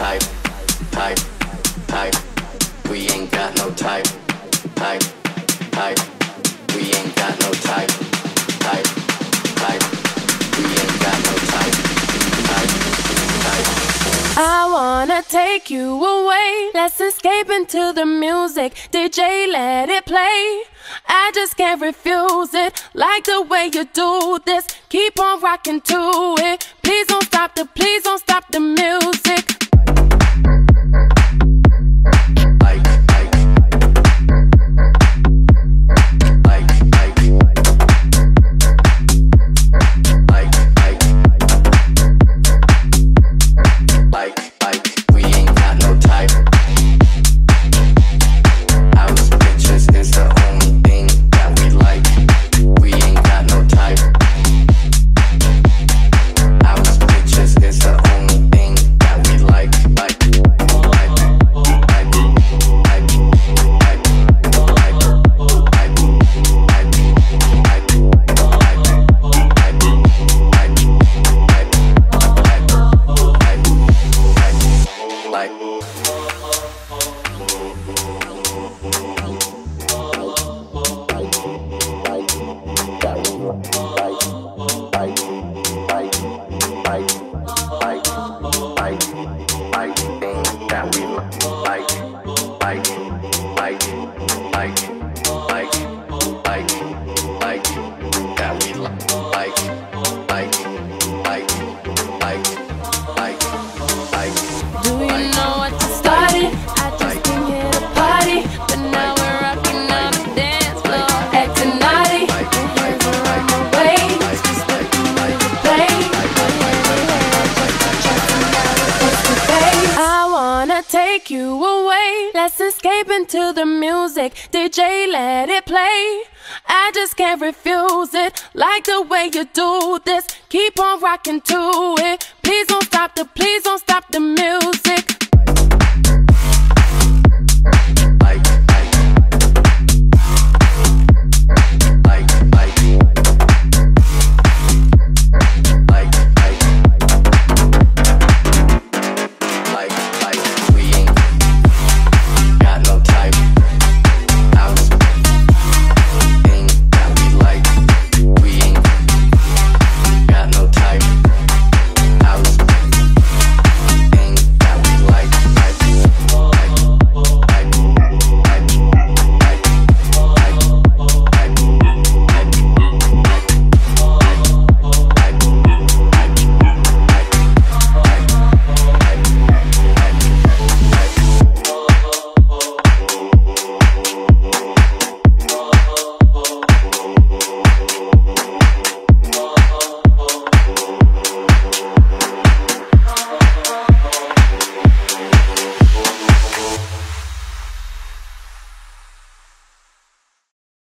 type. We ain't got no type. We ain't got no type. We ain't got no type. I wanna take you away. Let's escape into the music. DJ, let it play. I just can't refuse it. Like the way you do this. Keep on rocking to it. Please don't stop the music. To the music, DJ, let it play. I just can't refuse it. Like the way you do this. Keep on rocking to it. Please don't stop.